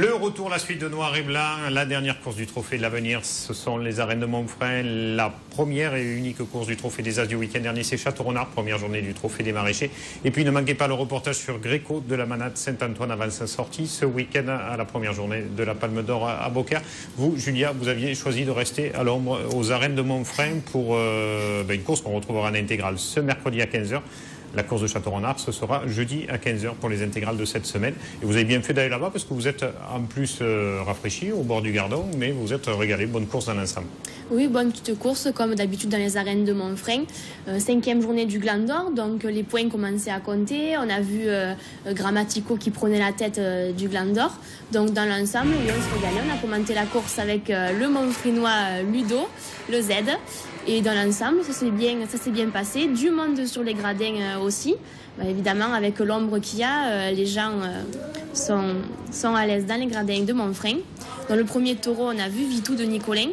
Le retour, la suite de Noir et Blanc, la dernière course du Trophée de l'Avenir, ce sont les arènes de Montfrin. La première et unique course du Trophée des As du week-end dernier, c'est Château-Renard, première journée du Trophée des Maraîchers. Et puis ne manquez pas le reportage sur Gréco de la Manade Saint-Antoine avant sa sortie ce week-end à la première journée de la Palme d'Or à Beaucaire. Vous, Julia, vous aviez choisi de rester à l'ombre aux arènes de Montfrin pour une course qu'on retrouvera en intégrale ce mercredi à 15h. La course de Château-Renard, ce sera jeudi à 15h pour les intégrales de cette semaine. Et vous avez bien fait d'aller là-bas parce que vous êtes en plus rafraîchi au bord du Gardon, mais vous êtes régalé. Bonne course dans l'ensemble. Oui, bonne petite course, comme d'habitude dans les arènes de Montfrin. 5e journée du Gland d'Or, donc les points commençaient à compter. On a vu Grammatico qui prenait la tête du Gland d'Or. Donc dans l'ensemble, oui, on se régalait. On a commenté la course avec le Montfrinois Ludo, le Z. Et dans l'ensemble, ça s'est bien passé. Du monde sur les gradins aussi. Évidemment, avec l'ombre qu'il y a, les gens sont à l'aise dans les gradins de Montfrin. Dans le premier taureau, on a vu Vitou de Nicolin.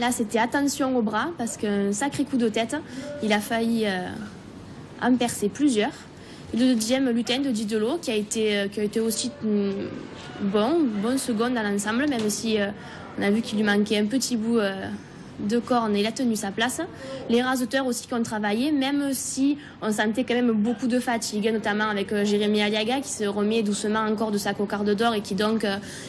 Là, c'était attention au bras parce qu'un sacré coup de tête, il a failli en percer plusieurs. Le deuxième, lutin de Gidolo, qui a été aussi bon second dans l'ensemble, même si on a vu qu'il lui manquait un petit bout de corne, il a tenu sa place. Les rasoteurs aussi qui ont travaillé, même si on sentait quand même beaucoup de fatigue, notamment avec Jérémy Aliaga qui se remet doucement encore de sa cocarde d'or et qui donc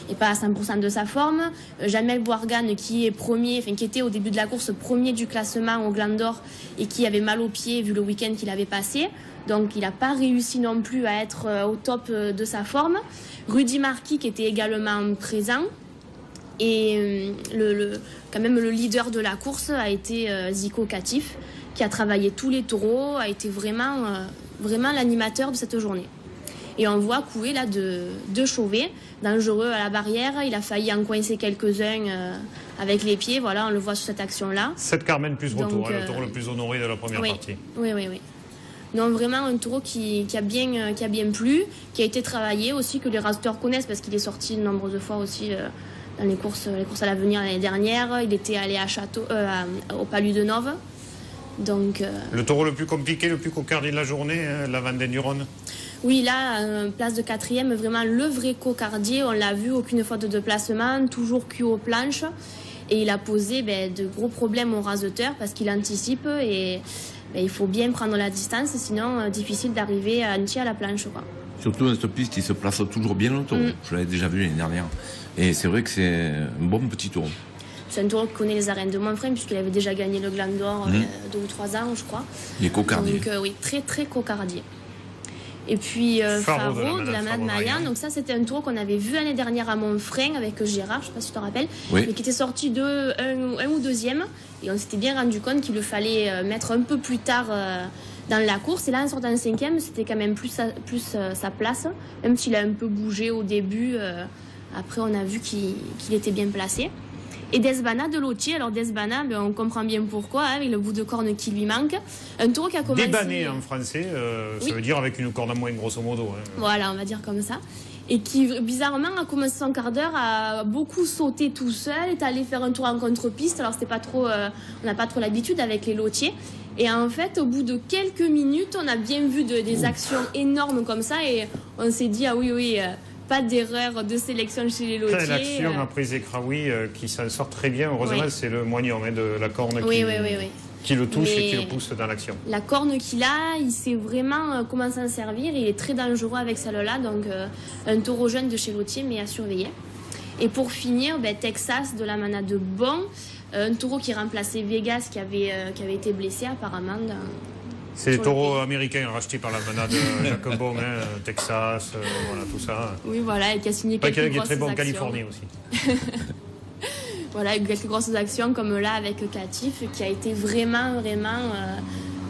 n'est pas à 100% de sa forme. Jamel Bourgan qui était au début de la course premier du classement au Gland d'Or et qui avait mal aux pieds vu le week-end qu'il avait passé. Donc il n'a pas réussi non plus à être au top de sa forme. Rudy Marquis qui était également présent. Et quand même le leader de la course a été Zico Katif, qui a travaillé tous les taureaux, a été vraiment l'animateur de cette journée. Et on voit couler là de Chauvet, dangereux à la barrière. Il a failli en coincer quelques-uns avec les pieds. Voilà, on le voit sur cette action-là. 7 Carmen plus retour, donc, le taureau le plus honoré de la première partie. Oui. Donc vraiment un taureau qui a bien plu, qui a été travaillé aussi, que les rasteurs connaissent parce qu'il est sorti de nombreuses fois aussi dans les courses à l'avenir l'année dernière. Il était allé à au Palus de Nove. Donc, le taureau le plus compliqué, le plus cocardier de la journée, hein, la Vendée-du-Rhône. Oui, là, place de 4e, vraiment le vrai cocardier. On l'a vu, aucune faute de placement, toujours cul aux planches. Et il a posé de gros problèmes aux raseteurs parce qu'il anticipe et il faut bien prendre la distance, sinon difficile d'arriver anti à la planche. Quoi. Surtout dans cette piste, il se place toujours bien le taureau. Je l'avais déjà vu l'année dernière. Et c'est vrai que c'est un bon petit taureau. C'est un taureau qui connaît les arènes de Montfrin, puisqu'il avait déjà gagné le Gland d'Or 2 ou 3 ans, je crois. Il est cocardier. Donc oui, très très cocardier. Et puis Faro de la Manade Mayan. Donc ça, c'était un taureau qu'on avait vu l'année dernière à Montfrin avec Gérard, je ne sais pas si tu te rappelles, mais qui était sorti de 1 ou 2e. Et on s'était bien rendu compte qu'il le fallait mettre un peu plus tard dans la course. Et là, en sortant 5e, c'était quand même plus sa place, même s'il a un peu bougé au début. Après, on a vu qu'il était bien placé. Et Desbana de Lottier. Alors Desbana, on comprend bien pourquoi, hein, avec le bout de corne qui lui manque. Un taureau qui a commencé... Débané en français, ça veut dire avec une corne en moins, grosso modo. Hein. Voilà, on va dire comme ça. Et qui, bizarrement, a commencé son quart d'heure à beaucoup sauter tout seul, est allé faire un tour en contre-piste. Alors, c'était pas trop, on n'a pas trop l'habitude avec les Lottiers. Et en fait, au bout de quelques minutes, on a bien vu des actions énormes comme ça. Et on s'est dit, ah oui... pas d'erreur de sélection chez les Lottiers. L'action a pris Ekraoui qui s'en sort très bien. Heureusement, c'est le moignon de la corne qui le touche et qui le pousse dans l'action. La corne qu'il a, il sait vraiment comment s'en servir. Il est très dangereux avec celle-là. Donc, un taureau jeune de chez Lottier, mais à surveiller. Et pour finir, Texas de la Manade de Bon. Un taureau qui remplaçait Vegas qui avait été blessé apparemment dans... C'est les taureaux américains rachetés par la Manade Jacobon, Texas, voilà tout ça. Oui, voilà, et qui a signé quelques grosses actions. Pas qu'il est très bon en Californie aussi. Voilà, quelques grosses actions comme là avec Katif, qui a été vraiment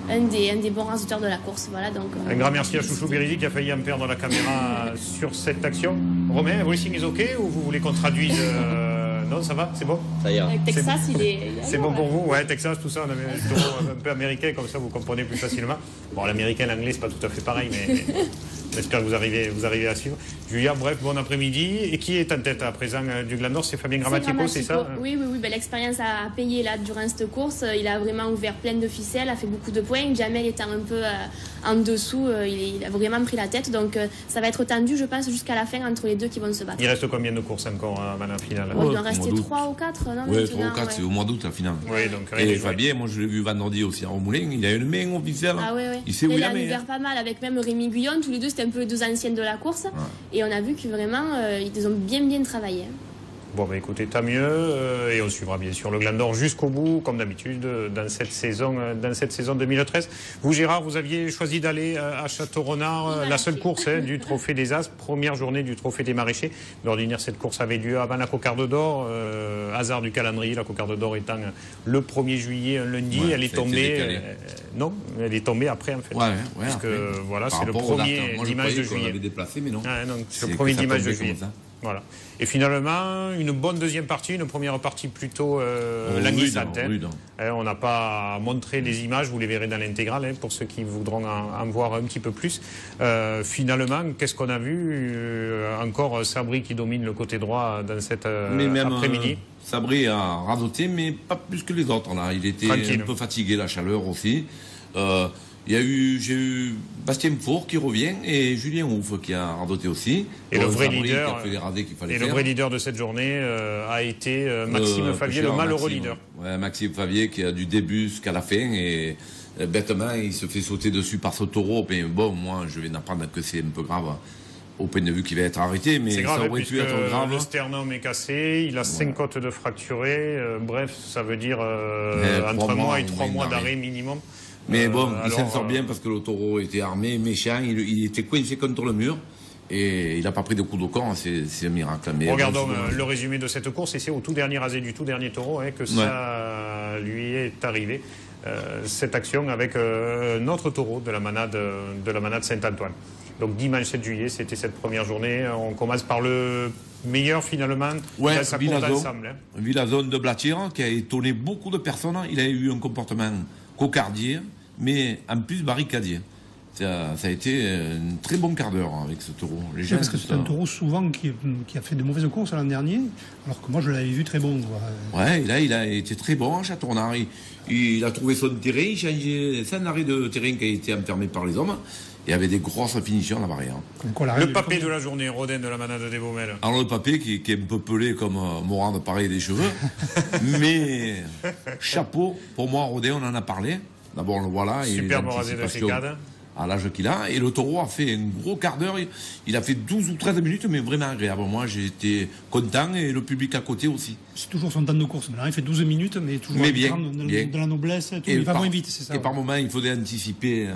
un des bons rasoteurs de la course. Voilà, donc, un grand merci à Chouchou Béridi qui a failli en perdre la caméra sur cette action. Romain, everything is OK ou vous voulez qu'on traduise Non, ça va, c'est bon. Ça y est. Texas, il est... C'est bon pour vous, ouais, Texas, tout ça, on a un taureau un peu américain, comme ça vous comprenez plus facilement. Bon, l'américain et l'anglais, c'est pas tout à fait pareil, mais... J'espère que vous arrivez à suivre. Julia, bref, bon après-midi. Et qui est en tête à présent du Gland d'Or? C'est Fabien Grammatico, c'est ça? Oui. Ben, l'expérience a payé là, durant cette course. Il a vraiment ouvert plein de ficelles, a fait beaucoup de points. Jamel étant un peu en dessous, il a vraiment pris la tête. Donc ça va être tendu, je pense, jusqu'à la fin entre les deux qui vont se battre. Il reste combien de courses encore à la finale? Il en restait 3 ou 4. Oui, 3 ou 4, c'est au mois d'août la finale. Oui, donc, et Fabien, moi je l'ai vu vendredi aussi à Moulin. Il a une main officielle. Ah oui, oui. Il sait où il a ouvert pas mal avec même Rémi Guillon. Tous les deux, c'était un peu les deux anciennes de la course. Ouais. Et on a vu que vraiment, ils ont bien travaillé. Bon, bah, écoutez, tant mieux. Et on suivra bien sûr le Gland d'Or jusqu'au bout, comme d'habitude, dans cette saison 2013. Vous, Gérard, vous aviez choisi d'aller à Château-Renard, la seule course du Trophée des As, première journée du Trophée des Maraîchers. D'ordinaire, cette course avait lieu avant la Cocarde d'Or. Hasard du calendrier, la Cocarde d'Or étant le 1er juillet, un lundi. Ouais, elle est tombée. Non, elle est tombée après, en fait. Ouais, ouais, parce que voilà, c'est le premier dimanche de juillet. C'est le premier dimanche de juillet. Voilà. Et finalement, une bonne deuxième partie, une première partie plutôt languissante. On n'a pas montré les images, vous les verrez dans l'intégrale, pour ceux qui voudront en voir un petit peu plus. Finalement, qu'est-ce qu'on a vu? Encore Sabri qui domine le côté droit dans cet après-midi. Sabri a radoté, mais pas plus que les autres. Là. Il était tranquille, un peu fatigué, la chaleur aussi. J'ai eu Bastien Four qui revient et Julien Ouf qui a radoté aussi. Et le vrai leader, de cette journée a été Maxime Favier, le malheureux leader. Ouais, Maxime Favier qui a du début jusqu'à la fin et bêtement il se fait sauter dessus par ce taureau. Mais bon, moi je vais n'apprendre que c'est un peu grave. Hein. Au point de vue qu'il va être arrêté, mais grave, ça aurait pu être grave. Le sternum est cassé, il a 5 côtes de fracturées. Bref, ça veut dire entre mois et 3 mois d'arrêt minimum. Mais bon, il s'en sort bien parce que le taureau était armé, méchant, il était coincé contre le mur et il n'a pas pris de coup de corps, c'est un miracle. Mais regardons le résumé de cette course et c'est au tout dernier rasé du tout dernier taureau que ça lui est arrivé, cette action avec notre taureau de la manade, Saint-Antoine. Donc dimanche 7 juillet, c'était cette première journée. On commence par le meilleur finalement. Oui, Villazone de Blatir qui a étonné beaucoup de personnes. Il a eu un comportement cocardier, mais en plus barricadier. Ça a été un très bon quart d'heure avec ce taureau. Parce que c'est un taureau souvent qui a fait de mauvaises courses l'an dernier, alors que moi je l'avais vu très bon. Quoi. Ouais, là il a été très bon à Château-Renard. Il a trouvé son terrain, il changeait son arrêt de terrain qui a été enfermé par les hommes. Il y avait des grosses finitions à la barrière. Le papé de la journée, Rodin de la manade des Beaumelles. Alors le papé qui est un peu pelé comme Morand de Paris des cheveux. Mais chapeau, pour moi Rodin, on en a parlé. D'abord le voilà. Superbe rasé de cicade. À l'âge qu'il a. Et le taureau a fait un gros quart d'heure. Il a fait 12 ou 13 minutes, mais vraiment agréable. Moi, j'étais content et le public à côté aussi. C'est toujours son temps de course. Maintenant, il fait 12 minutes, mais toujours de la noblesse. Il va moins vite, c'est ça. Et par moments, il faudrait anticiper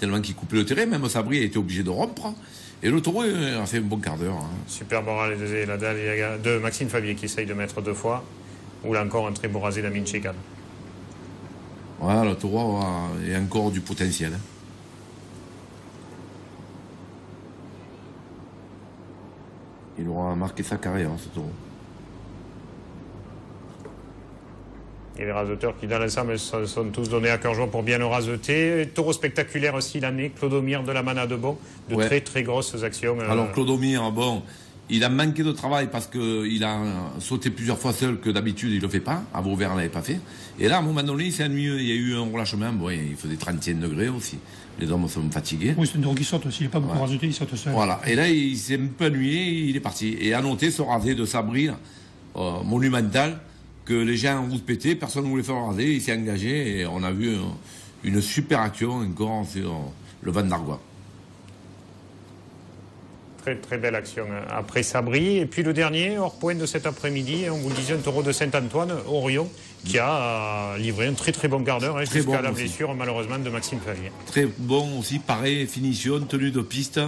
tellement qu'il coupait le terrain. Même Sabri a été obligé de rompre. Et le taureau a fait un bon quart d'heure. Super moral et la dalle de Maxime Favier qui essaye de mettre 2 fois. Ou là encore un très beau rasé d'Amine Chekan. Voilà, le taureau a encore du potentiel. Il aura marqué sa carrière, ce taureau. Et les raseteurs qui, dans l'ensemble, sont tous donnés à cœur joie pour bien le raseter. Taureau spectaculaire aussi l'année, Claudomir de la Manade, très très grosses actions. Alors Claudomir, il a manqué de travail parce qu'il a sauté plusieurs fois seul que d'habitude, il ne le fait pas. À Beaucaire, il ne l'avait pas fait. Et là, à un moment donné, il s'est ennuyé. Il y a eu un relâchement, il faisait 31 degrés aussi. Les hommes sont fatigués. Oui, c'est un taureau qui saute aussi, il n'est pas beaucoup rajouté, il saute seul. Voilà, et là, il s'est un peu ennuyé, il est parti. Et à noter ce rasé de Sabri, monumental, que les gens ont pété, personne ne voulait faire raser, il s'est engagé, et on a vu une super action encore sur le Van d'Argois. Très, très belle action après Sabri. Et puis le dernier, hors point de cet après-midi, on vous le disait, un taureau de Saint-Antoine, Orion, qui a livré un très très bon quart d'heure jusqu'à la blessure malheureusement de Maxime Favier. Très bon aussi, pareil, finition, tenue de piste.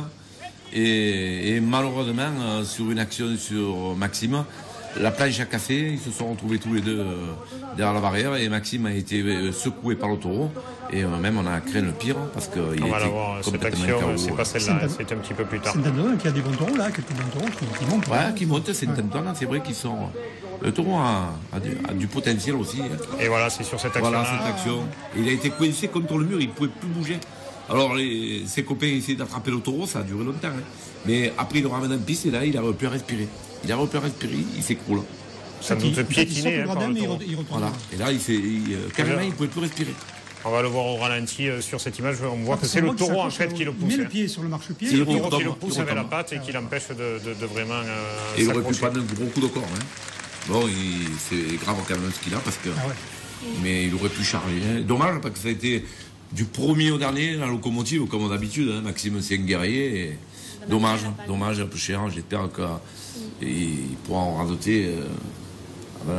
Et malheureusement, sur une action sur Maxime, la planche a cassé, ils se sont retrouvés tous les deux derrière la barrière et Maxime a été secoué par le taureau. Et même on a craint le pire parce qu'il était complètement KO. Cette action, c'est pas celle-là, c'est un petit peu plus tard. Saint-Antoine qui a des bons taureaux là, quelques bons taureaux qui montent. Ouais, qui montent, Saint-Antoine, c'est vrai qu'ils sont... Le taureau a du potentiel aussi. Et voilà, c'est sur cette action-là. Voilà, cette action. Il a été coincé contre le mur, il ne pouvait plus bouger. Alors, ses copains essayaient d'attraper le taureau, ça a duré longtemps. Hein. Mais après, ils le ramènent en piste et là, il n'arrive plus à respirer. Il n'arrive plus à respirer, il s'écroule. Ça nous fait piétiner par le taureau. Voilà. Et là, carrément, il ne pouvait plus respirer. On va le voir au ralenti sur cette image. On voit que c'est le taureau en fait qui le pousse. Il met le pied sur le marchepied. C'est le taureau qui le pousse avec la patte et qui l'empêche de vraiment. Et il aurait pu prendre un gros coup de corps. Hein. Bon, c'est grave quand même ce qu'il a parce que. Ah ouais. Mais il aurait pu charger. Hein. Dommage parce que ça a été du premier au dernier la locomotive comme d'habitude. Hein. Maxime c'est un guerrier. Et... Dommage, dommage, un peu cher. J'espère qu'il pourra en radoter.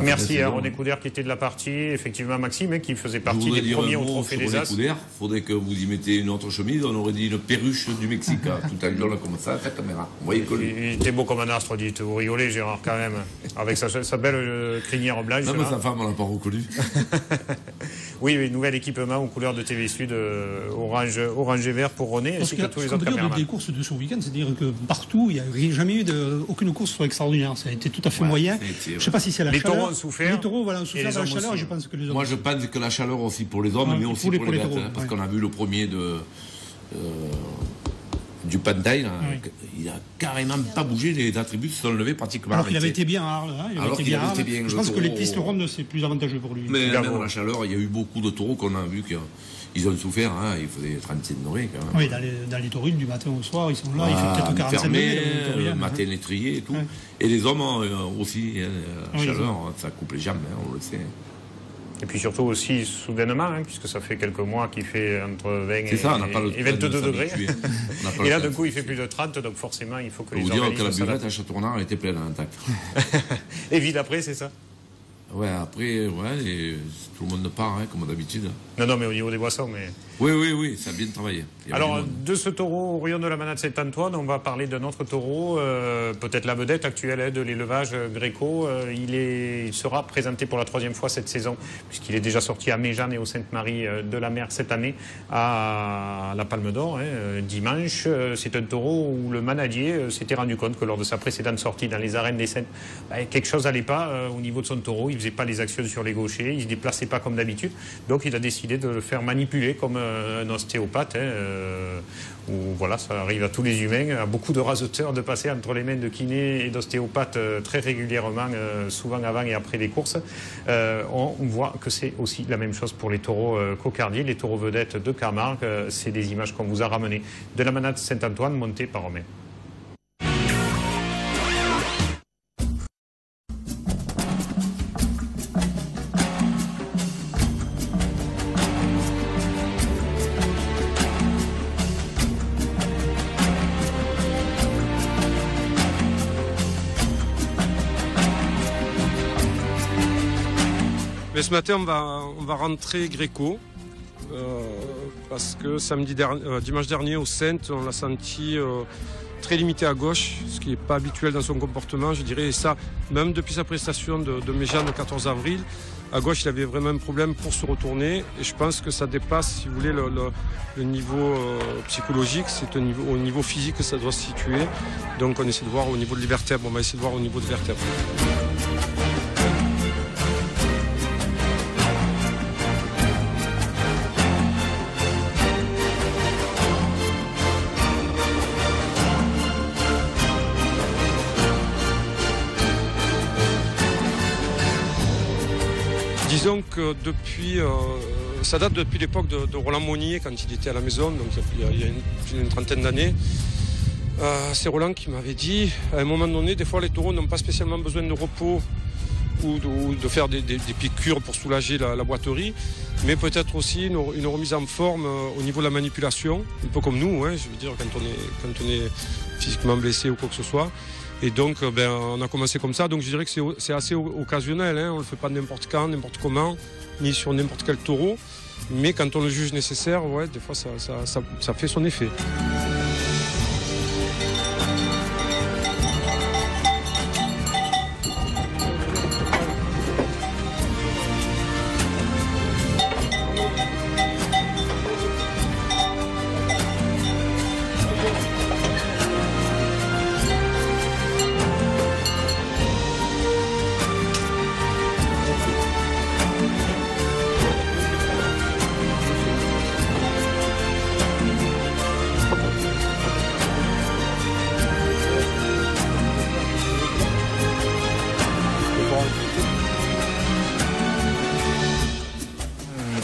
Merci à René Coudert qui était de la partie, effectivement Maxime, qui faisait partie des premiers au Trophée des As. Il faudrait que vous y mettez une autre chemise, on aurait dit une perruche du Mexique, tout à l'heure comme ça, à la caméra. Vous voyez que il était beau comme un astre, dites, vous rigolez Gérard quand même, avec sa belle crinière blanche. Non mais sa femme, on l'a pas reconnue. Oui, mais nouvel équipement aux couleurs de TV Sud, orange et vert pour René, ainsi que tous les autres caméramans. Des courses de ce week-end, c'est-à-dire que partout, il n'y a jamais eu aucune course extraordinaire, ça a été tout à fait moyen. Je ne sais pas si c'est la chaleur. Les taureaux ont souffert. Les taureaux, voilà, ont souffert de la chaleur, je pense que les hommes. Moi, je pense que la chaleur aussi pour les hommes, mais aussi pour les gâtes. Hein, parce qu'on a vu le premier du Pantail, il a carrément pas bougé, les attributs se sont levés pratiquement. Alors qu'il avait été bien à Arles. Hein, alors qu'il avait été bien. Je pense que les pistes rondes, c'est plus avantageux pour lui. Mais même la chaleur, il y a eu beaucoup de taureaux qu'on a vu qu'ils ont souffert. Hein, il faisait 37 degrés quand même. Oui, dans les taurines, du matin au soir, ils sont là, il fait peut-être 45 degrés. Le matin, l'étrier et tout. Ouais. Et les hommes aussi, la chaleur, ça coupe les jambes, hein, on le sait. Et puis surtout aussi soudainement, hein, puisque ça fait quelques mois qu'il fait entre 20 et 22 degrés. Et là, du coup, il fait plus de 30, donc forcément, il faut que les organismes... Vous dire que la buvette à Château-Renard était pleine en intact. Et vide après, c'est ça? Ouais, après, ouais, et tout le monde part, hein, comme d'habitude. Non, non, mais au niveau des boissons, mais... Oui, ça a bien travaillé. Alors, de ce taureau, Orion de la Manade Saint-Antoine, on va parler d'un autre taureau, peut-être la vedette actuelle de l'élevage Gréco. Il sera présenté pour la 3e fois cette saison, puisqu'il est déjà sorti à Méjeanne et au Sainte-Marie de la Mer cette année, à la Palme d'Or, hein, dimanche. C'est un taureau où le manadier s'était rendu compte que lors de sa précédente sortie dans les arènes des Saintes, quelque chose n'allait pas au niveau de son taureau. Il ne faisait pas les actions sur les gauchers, il ne se déplaçait pas comme d'habitude. Donc il a décidé de le faire manipuler comme un ostéopathe. Où, voilà, ça arrive à tous les humains, à beaucoup de raseteurs de passer entre les mains de kinés et d'ostéopathes très régulièrement, souvent avant et après les courses. On voit que c'est aussi la même chose pour les taureaux cocardiers, les taureaux vedettes de Camargue. C'est des images qu'on vous a ramenées de la Manade Saint-Antoine montée par Romain. Ce matin, on va rentrer Gréco parce que dimanche dernier au Sainte, on l'a senti très limité à gauche, ce qui n'est pas habituel dans son comportement, je dirais. Et ça, même depuis sa prestation de Méjeanne le 14 avril, à gauche, il avait vraiment un problème pour se retourner. Et je pense que ça dépasse, si vous voulez, le niveau psychologique. C'est au niveau physique que ça doit se situer. Donc, on essaie de voir au niveau de vertèbre. On va essayer de voir au niveau de vertèbre. Disons que ça date depuis l'époque de Roland Monnier, quand il était à la maison, donc il y a une trentaine d'années. C'est Roland qui m'avait dit, à un moment donné, des fois les taureaux n'ont pas spécialement besoin de repos ou de faire des piqûres pour soulager la boiterie, mais peut-être aussi une remise en forme au niveau de la manipulation, un peu comme nous, hein, je veux dire, quand on est physiquement blessé ou quoi que ce soit. Et donc, on a commencé comme ça. Donc, je dirais que c'est assez occasionnel. Hein. On ne le fait pas n'importe quand, n'importe comment, ni sur n'importe quel taureau. Mais quand on le juge nécessaire, ouais, des fois, ça fait son effet.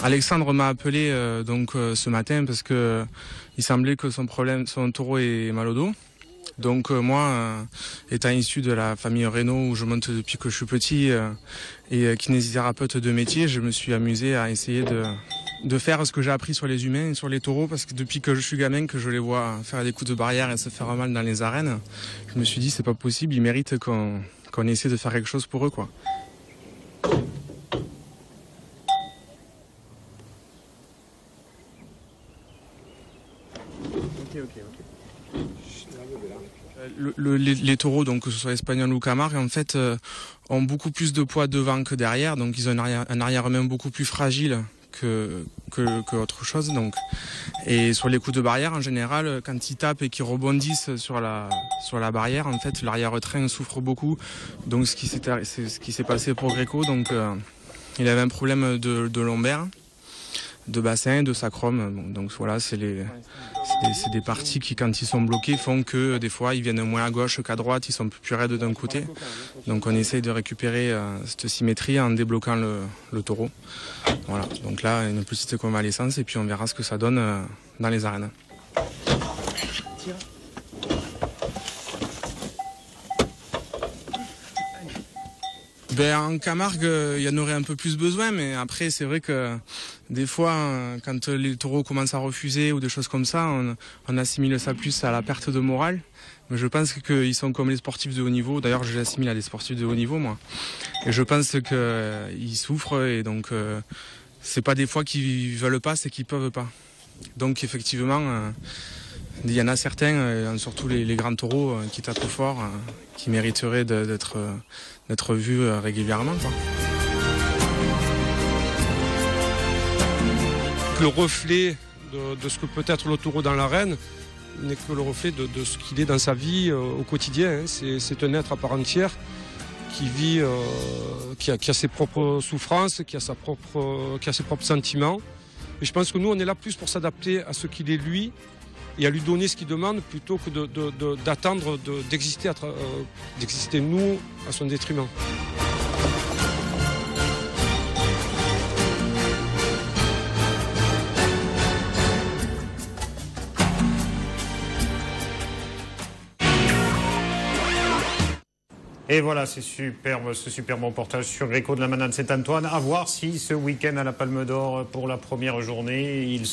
Alexandre m'a appelé ce matin parce que il semblait que son taureau est mal au dos. Donc moi, étant issu de la famille Reynaud où je monte depuis que je suis petit et kinésithérapeute de métier, je me suis amusé à essayer de faire ce que j'ai appris sur les humains et sur les taureaux, parce que depuis que je suis gamin, que je les vois faire des coups de barrière et se faire mal dans les arènes, je me suis dit c'est pas possible, ils méritent qu'on essaie de faire quelque chose pour eux, quoi. Les taureaux, donc que ce soit espagnol ou Camargue, en fait, ont beaucoup plus de poids devant que derrière, donc ils ont un arrière-main beaucoup plus fragile que autre chose. Donc, et sur les coups de barrière, en général, quand ils tapent et qu'ils rebondissent sur la barrière, en fait, l'arrière-train souffre beaucoup. Donc, ce qui s'est passé pour Gréco, donc il avait un problème de lombaire, de bassin, de sacrum. Bon, donc voilà, c'est des parties qui, quand ils sont bloqués, font que des fois ils viennent moins à gauche qu'à droite, ils sont plus raides d'un côté. Donc on essaye de récupérer cette symétrie en débloquant le taureau. Voilà, donc là une petite convalescence et puis on verra ce que ça donne dans les arènes. Ben, en Camargue, il y en aurait un peu plus besoin, mais après, c'est vrai que des fois, quand les taureaux commencent à refuser ou des choses comme ça, on assimile ça plus à la perte de morale. Mais je pense qu'ils sont comme les sportifs de haut niveau. D'ailleurs, je l'assimile à des sportifs de haut niveau, moi. Et je pense qu'ils souffrent, et donc, c'est pas des fois qu'ils veulent pas, c'est qu'ils peuvent pas. Donc, effectivement, il y en a certains, surtout les grands taureaux qui tapent fort, qui mériteraient d'être vus régulièrement, quoi. Le reflet de ce que peut être le taureau dans l'arène n'est que le reflet de ce qu'il est dans sa vie au quotidien. C'est un être à part entière qui vit, qui a ses propres souffrances, qui a ses propres sentiments. Et je pense que nous, on est là plus pour s'adapter à ce qu'il est lui, et à lui donner ce qu'il demande plutôt que d'attendre d'exister nous à son détriment. Et voilà, c'est superbe, ce superbe reportage sur Gréco de la Manade Saint-Antoine. À voir si ce week-end à la Palme d'Or, pour la première journée, il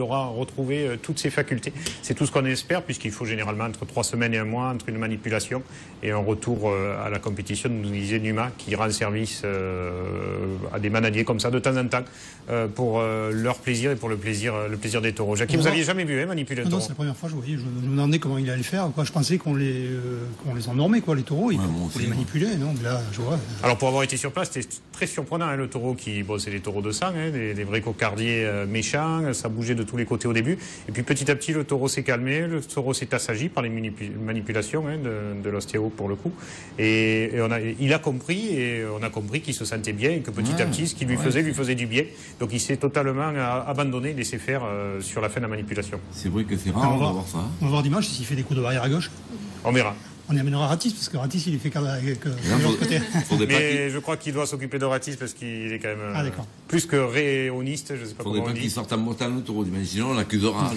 aura retrouvé toutes ses facultés. C'est tout ce qu'on espère, puisqu'il faut généralement entre 3 semaines et 1 mois, entre une manipulation et un retour à la compétition, nous disait Numa, qui rend service à des manadiers comme ça, de temps en temps, pour leur plaisir et pour le plaisir des taureaux. Jacques, vous n'aviez jamais vu manipuler un taureau? Non, c'est la première fois que je voyais. Je me demandais comment il allait faire, quoi. Je pensais qu'on les endormait, quoi, les taureaux. Pour les manipuler, non, là, je vois. Alors, pour avoir été sur place, c'était très surprenant, hein, le taureau qui... Bon, c'est des taureaux de sang, hein, des vrais cocardiers méchants, ça bougeait de tous les côtés au début. Et puis, petit à petit, le taureau s'est calmé, le taureau s'est assagi par les manipulations, hein, de l'ostéo, pour le coup. Et il a compris, et on a compris qu'il se sentait bien, et que petit à petit, ce qu'il lui faisait du bien. Donc, il s'est totalement abandonné, laissé faire sur la fin de la manipulation. C'est vrai que c'est rare, on va voir ça. On va voir dimanche s'il fait des coups de barrière à gauche. On verra. On y amènera Ratis, parce que Ratis, il est fait cadre avec l'autre côté. Mais je crois qu'il doit s'occuper de Ratis, parce qu'il est quand même plus que réoniste, je ne sais pas comment on dit. Il faudrait pas qu'il sorte à montagne le taureau, sinon on l'accusera.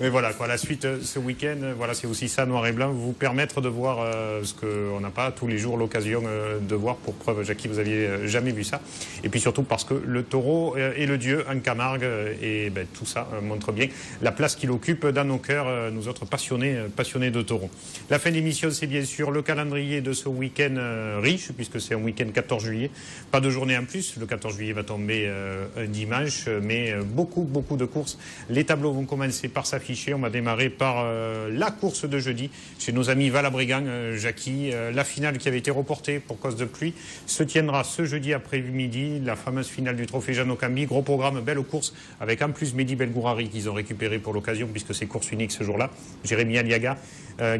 Mais voilà, quoi, la suite ce week-end, voilà, c'est aussi ça, noir et blanc, vous permettre de voir ce qu'on n'a pas tous les jours l'occasion de voir. Pour preuve, Jackie, vous n'aviez jamais vu ça. Et puis surtout parce que le taureau est le dieu en Camargue, et ben, tout ça montre bien la place qu'il occupe dans nos cœurs, nous autres passionnés de taureau. La fin de l'émission, c'est bien sûr le calendrier de ce week-end riche, puisque c'est un week-end 14 juillet. Pas de journée en plus, le 14 juillet va tomber un dimanche, mais beaucoup de courses. Les tableaux vont commencer par s'afficher. On va démarrer par la course de jeudi, chez nos amis Valabrigan, Jackie. La finale qui avait été reportée pour cause de pluie se tiendra ce jeudi après-midi, la fameuse finale du Trophée Jeanne Ocambi. Gros programme, belle course, avec en plus Mehdi Belgourari qu'ils ont récupéré pour l'occasion, puisque c'est course unique ce jour-là. Jérémy Aliaga,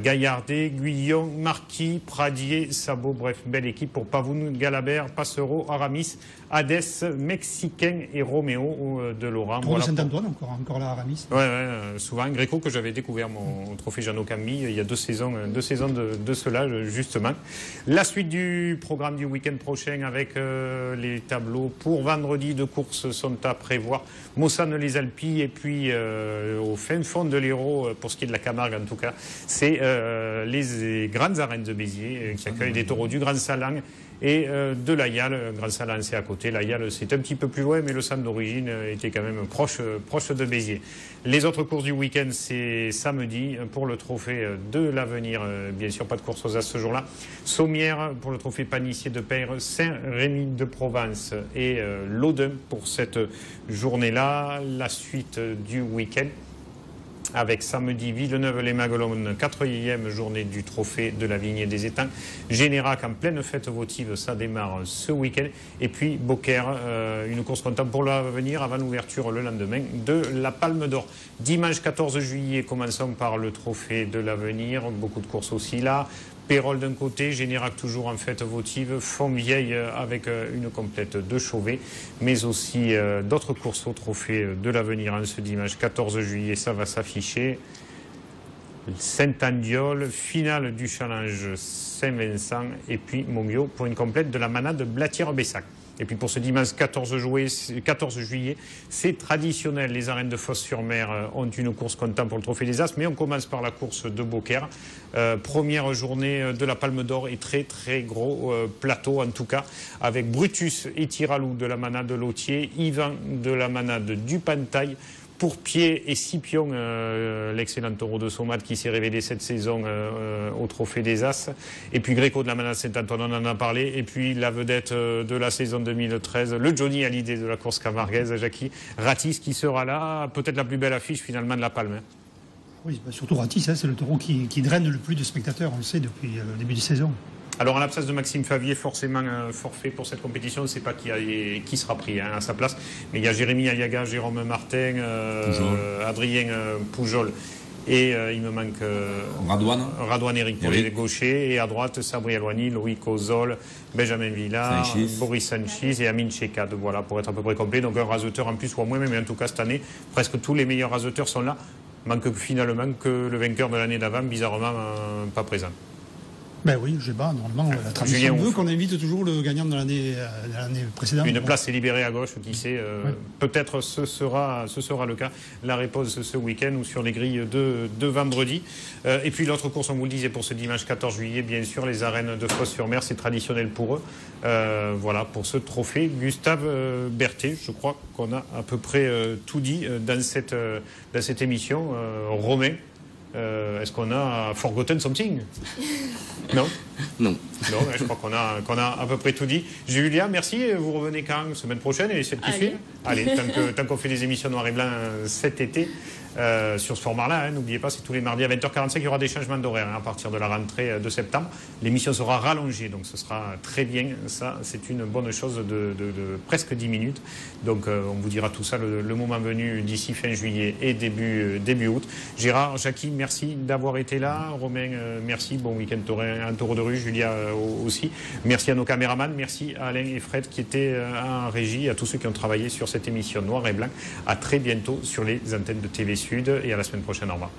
Gaillardet, Guillon, Marquis, Pradier, Sabot, bref, belle équipe pour Pavounou, Galabert, Passero, Aramis, Hadès, Mexicain et Roméo de Laurent. Trophée voilà Saint-Antoine, pour... encore là, Aramis. Ouais, souvent, Gréco, que j'avais découvert mon trophée Jeannot Camille il y a deux saisons de cela, justement. La suite du programme du week-end prochain avec les tableaux pour vendredi de course sont à prévoir. Mossane les Alpilles et puis au fin fond de l'Hérault, pour ce qui est de la Camargue en tout cas, c'est les grandes arènes de Béziers qui accueillent des taureaux du Grand Salang et de la Yalle. Grand Salang, c'est à côté. La Yalle, c'est un petit peu plus loin, mais le centre d'origine était quand même proche de Béziers. Les autres courses du week-end, c'est samedi pour le trophée de l'Avenir. Bien sûr, pas de course aux As ce jour-là. Sommières pour le trophée panissier de Peyre, Saint-Rémy de Provence et Lodin pour cette journée-là. La suite du week-end, avec samedi Villeneuve-les-Maguelones, 4e journée du trophée de la vigne et des étangs. Générac en pleine fête votive, ça démarre ce week-end. Et puis Beaucaire, une course comptable pour l'avenir avant l'ouverture le lendemain de la Palme d'Or. Dimanche 14 juillet, commençons par le trophée de l'avenir. Beaucoup de courses aussi là. Pérol d'un côté, Générac toujours en fête votive, Fontvieille avec une complète de Chauvet, mais aussi d'autres courses au trophée de l'avenir ce dimanche 14 juillet, ça va s'afficher. Saint-Andiol, finale du challenge Saint-Vincent et puis Monguio pour une complète de la manade Blatière-Bessac. Et puis pour ce dimanche 14 juillet, c'est traditionnel. Les arènes de Fos-sur-Mer ont une course comptable pour le Trophée des As, mais on commence par la course de Beaucaire. Première journée de la Palme d'Or et très gros plateau en tout cas, avec Brutus et Tiralou de la manade Lottier, Yvan de la manade du Pantail, Pourpied et Scipion, l'excellent taureau de Somade qui s'est révélé cette saison au Trophée des As. Et puis Gréco de la Manade Saint-Antoine, on en a parlé. Et puis la vedette de la saison 2013, le Johnny Hallyday de la course camarguaise, Jackie Ratis qui sera là, peut-être la plus belle affiche finalement de la Palme. Hein. Oui, bah surtout Ratis, hein, c'est le taureau qui draine le plus de spectateurs, on le sait, depuis le début de saison. Alors en l'absence de Maxime Favier, forcément forfait pour cette compétition, on ne sait pas qui sera pris à sa place. Mais il y a Jérémy Aliaga, Jérôme Martin, Adrien Poujol et il me manque Radouane Eric pour les gauchers. Et à droite, Sabri Alouani, Loïc Ozol, Benjamin Villard, Boris Sanchez et Amine Chekad, voilà, pour être à peu près complet. Donc un raseteur en plus ou en moins, mais en tout cas cette année, presque tous les meilleurs raseteurs sont là. Manque finalement que le vainqueur de l'année d'avant, bizarrement pas présent. Ben oui, je sais pas, normalement, la tradition veut qu'on invite toujours le gagnant de l'année précédente. Une place est libérée à gauche, qui sait, peut-être ce sera le cas, la réponse ce week-end ou sur les grilles de vendredi. Et puis l'autre course, on vous le disait, pour ce dimanche 14 juillet, bien sûr, les arènes de Fos-sur-Mer, c'est traditionnel pour eux. Voilà, pour ce trophée, Gustave Berthet, je crois qu'on a à peu près tout dit dans cette émission. Romain, est-ce qu'on a forgotten something? Non. Non, je crois qu'on a à peu près tout dit. Julia, merci. Vous revenez quand? Semaine prochaine et celle qui suit. Allez, tant qu'on fait des émissions noir et blanc cet été, sur ce format-là, n'oubliez pas, c'est tous les mardis à 20h45, il y aura des changements d'horaire à partir de la rentrée de septembre. L'émission sera rallongée, donc ce sera très bien. Ça, c'est une bonne chose de presque 10 minutes. Donc, on vous dira tout ça le moment venu d'ici fin juillet et début août. Gérard, Jackie, merci d'avoir été là. Romain, merci. Bon week-end en taureau de rue. Julia aussi. Merci à nos caméramans. Merci à Alain et Fred qui étaient en régie, à tous ceux qui ont travaillé sur cette émission Noir et Blanc. À très bientôt sur les antennes de TV Sud et à la semaine prochaine. Au revoir.